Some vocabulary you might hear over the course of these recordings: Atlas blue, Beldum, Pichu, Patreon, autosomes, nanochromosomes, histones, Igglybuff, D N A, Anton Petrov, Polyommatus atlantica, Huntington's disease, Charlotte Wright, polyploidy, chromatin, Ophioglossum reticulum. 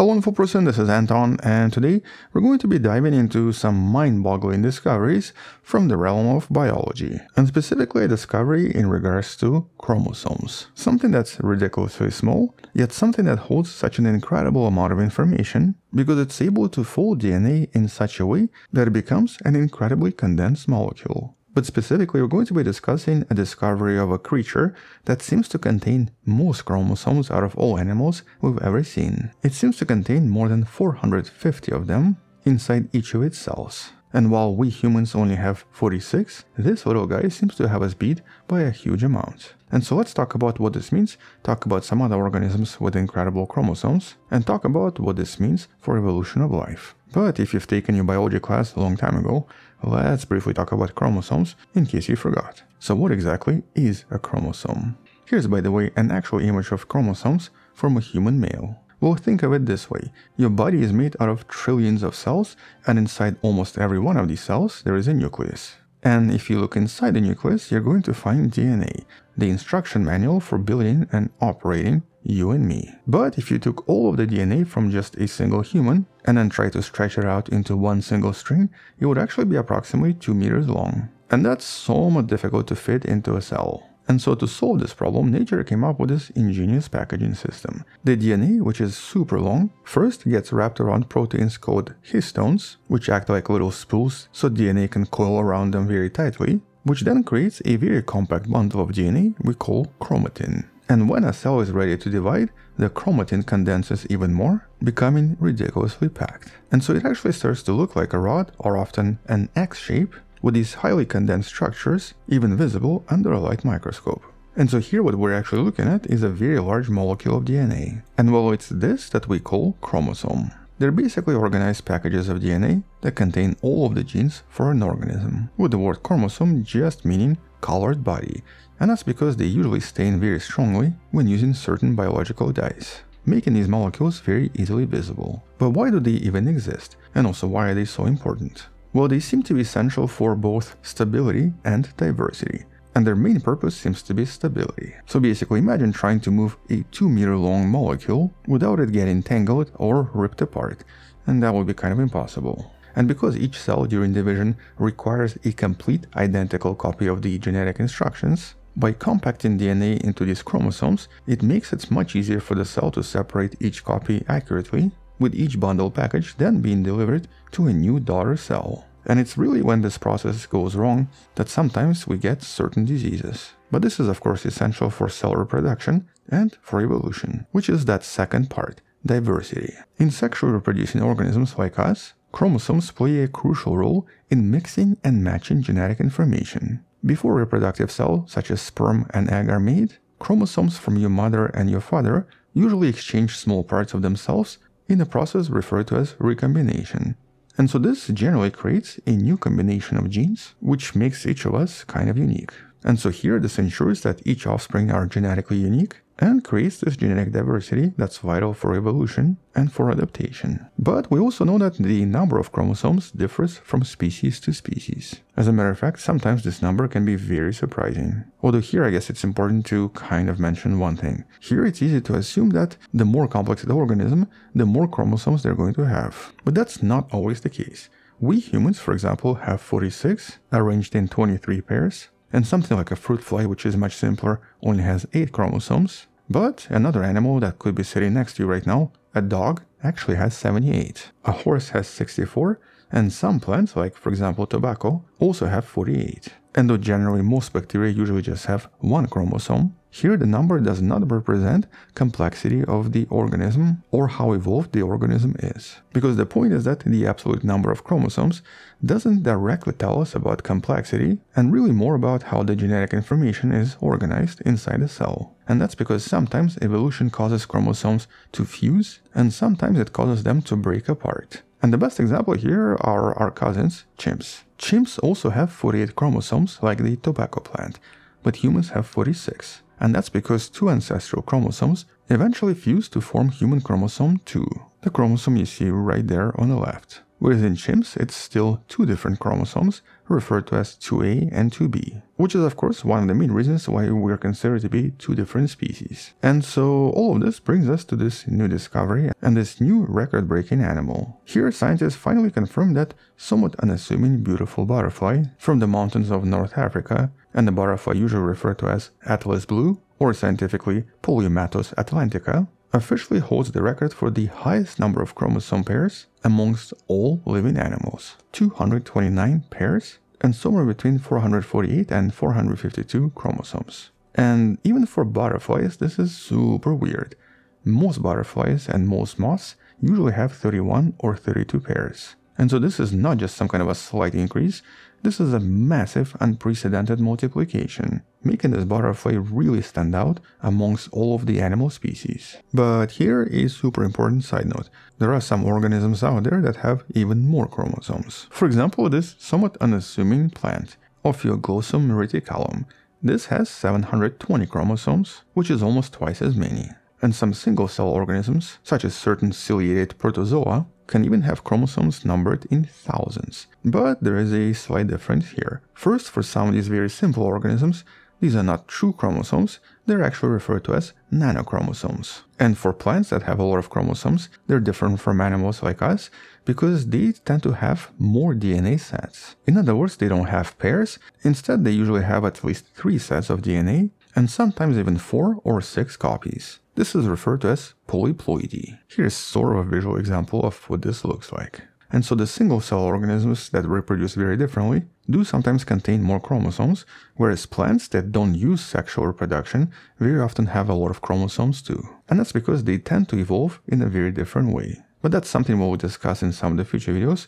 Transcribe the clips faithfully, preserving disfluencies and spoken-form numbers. Hello wonderful person, this is Anton, and today we're going to be diving into some mind-boggling discoveries from the realm of biology, and specifically a discovery in regards to chromosomes. Something that's ridiculously small, yet something that holds such an incredible amount of information because it's able to fold D N A in such a way that it becomes an incredibly condensed molecule. But specifically, we're going to be discussing a discovery of a creature that seems to contain most chromosomes out of all animals we've ever seen. It seems to contain more than four hundred fifty of them inside each of its cells. And while we humans only have forty-six, this little guy seems to have us beat by a huge amount. And so let's talk about what this means, talk about some other organisms with incredible chromosomes, and talk about what this means for evolution of life. But if you've taken your biology class a long time ago, let's briefly talk about chromosomes in case you forgot. So what exactly is a chromosome? Here's, by the way, an actual image of chromosomes from a human male. Well, think of it this way. Your body is made out of trillions of cells, and inside almost every one of these cells there is a nucleus. And if you look inside the nucleus, you're going to find D N A, the instruction manual for building and operating you and me. But if you took all of the D N A from just a single human and then tried to stretch it out into one single string, it would actually be approximately two meters long. And that's somewhat difficult to fit into a cell. And so to solve this problem, nature came up with this ingenious packaging system. The D N A, which is super long, first gets wrapped around proteins called histones, which act like little spools so D N A can coil around them very tightly, which then creates a very compact bundle of D N A we call chromatin. And when a cell is ready to divide, the chromatin condenses even more, becoming ridiculously packed. And so it actually starts to look like a rod, or often an X shape, with these highly condensed structures even visible under a light microscope. And so here what we're actually looking at is a very large molecule of D N A. And well, it's this that we call chromosome. They're basically organized packages of D N A that contain all of the genes for an organism, with the word chromosome just meaning colored body, and that's because they usually stain very strongly when using certain biological dyes, making these molecules very easily visible. But why do they even exist, and also why are they so important? Well, they seem to be essential for both stability and diversity, and their main purpose seems to be stability. So basically, imagine trying to move a two meter long molecule without it getting tangled or ripped apart, and that would be kind of impossible. And because each cell during division requires a complete identical copy of the genetic instructions, by compacting D N A into these chromosomes, it makes it much easier for the cell to separate each copy accurately, with each bundle package then being delivered to a new daughter cell. And it's really when this process goes wrong that sometimes we get certain diseases. But this is of course essential for cell reproduction and for evolution, which is that second part, diversity. In sexually reproducing organisms like us, chromosomes play a crucial role in mixing and matching genetic information. Before reproductive cells such as sperm and egg are made, chromosomes from your mother and your father usually exchange small parts of themselves in a process referred to as recombination. And so this generally creates a new combination of genes, which makes each of us kind of unique. And so here this ensures that each offspring are genetically unique and creates this genetic diversity that's vital for evolution and for adaptation. But we also know that the number of chromosomes differs from species to species. As a matter of fact, sometimes this number can be very surprising. Although here I guess it's important to kind of mention one thing. Here it's easy to assume that the more complex the organism, the more chromosomes they're going to have. But that's not always the case. We humans, for example, have forty-six, arranged in twenty-three pairs, and something like a fruit fly, which is much simpler, only has eight chromosomes. But another animal that could be sitting next to you right now, a dog, actually has seventy-eight. A horse has sixty-four, and some plants, like for example tobacco, also have forty-eight. And though generally most bacteria usually just have one chromosome, here the number does not represent complexity of the organism or how evolved the organism is. Because the point is that the absolute number of chromosomes doesn't directly tell us about complexity, and really more about how the genetic information is organized inside a cell. And that's because sometimes evolution causes chromosomes to fuse, and sometimes it causes them to break apart. And the best example here are our cousins, chimps. Chimps also have forty-eight chromosomes, like the tobacco plant, but humans have forty-six. And that's because two ancestral chromosomes eventually fuse to form human chromosome two, the chromosome you see right there on the left. whereas in chimps it's still two different chromosomes, referred to as two A and two B, which is of course one of the main reasons why we are considered to be two different species. And so all of this brings us to this new discovery and this new record-breaking animal. Here scientists finally confirmed that somewhat unassuming beautiful butterfly from the mountains of North Africa, and the butterfly usually referred to as Atlas blue, or scientifically Polyommatus atlantica, officially holds the record for the highest number of chromosome pairs amongst all living animals, two hundred twenty-nine pairs, and somewhere between four hundred forty-eight and four hundred fifty-two chromosomes. And even for butterflies, this is super weird. Most butterflies and most moths usually have thirty-one or thirty-two pairs. And so this is not just some kind of a slight increase, this is a massive, unprecedented multiplication, making this butterfly really stand out amongst all of the animal species. But here is a super important side note. There are some organisms out there that have even more chromosomes. For example, this somewhat unassuming plant, Ophioglossum reticulum. This has seven hundred twenty chromosomes, which is almost twice as many. And some single-cell organisms, such as certain ciliated protozoa, can even have chromosomes numbered in thousands. But there is a slight difference here. First, for some of these very simple organisms, these are not true chromosomes, they're actually referred to as nanochromosomes. And for plants that have a lot of chromosomes, they're different from animals like us, because they tend to have more D N A sets. In other words, they don't have pairs, instead they usually have at least three sets of D N A, and sometimes even four or six copies. This is referred to as polyploidy. Here's sort of a visual example of what this looks like. And so the single-cell organisms that reproduce very differently do sometimes contain more chromosomes, whereas plants that don't use sexual reproduction very often have a lot of chromosomes too. And that's because they tend to evolve in a very different way. But that's something we'll discuss in some of the future videos,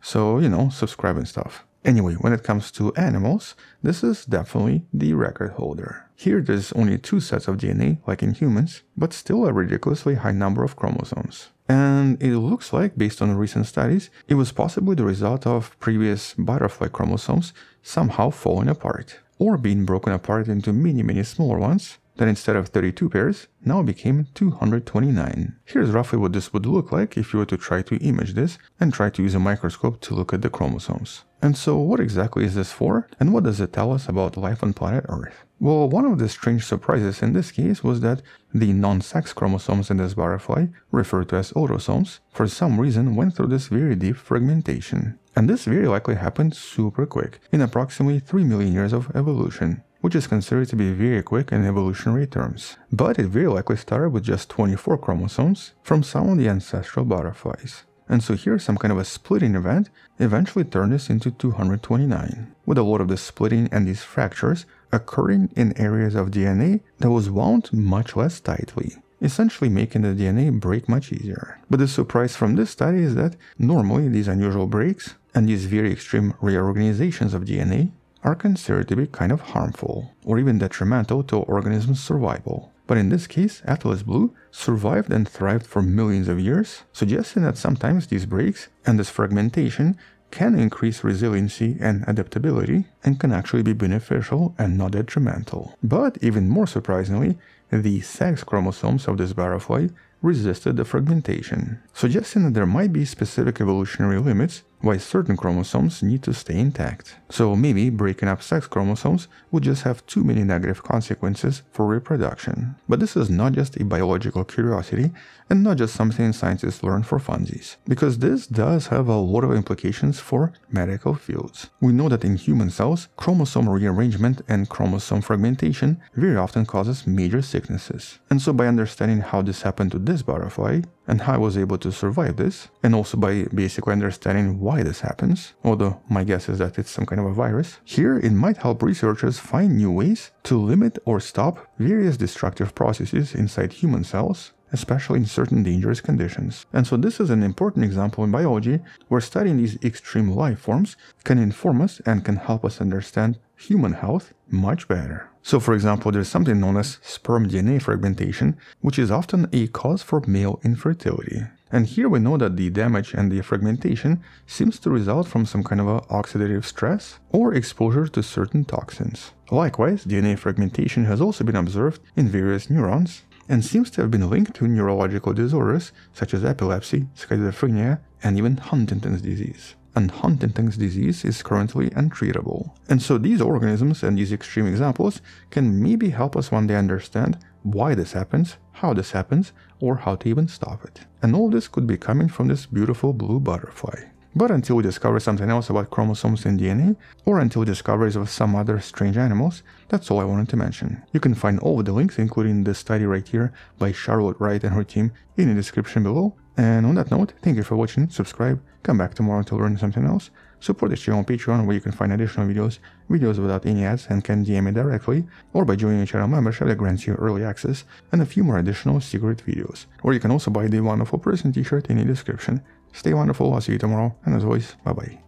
so, you know, subscribe and stuff. Anyway, when it comes to animals, this is definitely the record holder. Here there's only two sets of D N A, like in humans, but still a ridiculously high number of chromosomes. And it looks like, based on recent studies, it was possibly the result of previous butterfly chromosomes somehow falling apart, or being broken apart into many many smaller ones that instead of thirty-two pairs, now became two hundred twenty-nine. Here's roughly what this would look like if you were to try to image this and try to use a microscope to look at the chromosomes. And so what exactly is this for, and what does it tell us about life on planet Earth? Well, one of the strange surprises in this case was that the non-sex chromosomes in this butterfly, referred to as autosomes, for some reason went through this very deep fragmentation. And this very likely happened super quick, in approximately three million years of evolution, which is considered to be very quick in evolutionary terms. But it very likely started with just twenty-four chromosomes from some of the ancestral butterflies. And so here some kind of a splitting event eventually turned this into two hundred twenty-nine, with a lot of the splitting and these fractures occurring in areas of D N A that was wound much less tightly, essentially making the D N A break much easier. But the surprise from this study is that normally these unusual breaks and these very extreme reorganizations of D N A are considered to be kind of harmful, or even detrimental to organisms' survival. But in this case, Atlas blue survived and thrived for millions of years, suggesting that sometimes these breaks and this fragmentation can increase resiliency and adaptability, and can actually be beneficial and not detrimental. But even more surprisingly, the sex chromosomes of this butterfly resisted the fragmentation, suggesting that there might be specific evolutionary limits why certain chromosomes need to stay intact. So maybe breaking up sex chromosomes would just have too many negative consequences for reproduction. But this is not just a biological curiosity and not just something scientists learn for funsies, because this does have a lot of implications for medical fields. We know that in human cells, chromosome rearrangement and chromosome fragmentation very often causes major sicknesses. And so by understanding how this happened to this butterfly, and how I was able to survive this, and also by basically understanding why this happens, although my guess is that it's some kind of a virus, here it might help researchers find new ways to limit or stop various destructive processes inside human cells, especially in certain dangerous conditions. And so this is an important example in biology where studying these extreme life forms can inform us and can help us understand human health much better. So for example, there's something known as sperm D N A fragmentation, which is often a cause for male infertility. And here we know that the damage and the fragmentation seems to result from some kind of a oxidative stress or exposure to certain toxins. Likewise, D N A fragmentation has also been observed in various neurons and seems to have been linked to neurological disorders such as epilepsy, schizophrenia, and even Huntington's disease. And Huntington's disease is currently untreatable. And so these organisms and these extreme examples can maybe help us one day understand why this happens, how this happens, or how to even stop it. And all this could be coming from this beautiful blue butterfly. But until we discover something else about chromosomes and D N A, or until discoveries of some other strange animals, that's all I wanted to mention. You can find all of the links, including this study right here by Charlotte Wright and her team, in the description below. And on that note, thank you for watching, subscribe, come back tomorrow to learn something else, support this channel on Patreon where you can find additional videos, videos without any ads and can D M me directly, or by joining a channel membership that grants you early access, and a few more additional secret videos. Or you can also buy the Wonderful Person t-shirt in the description. Stay wonderful, I'll see you tomorrow, and as always, bye bye.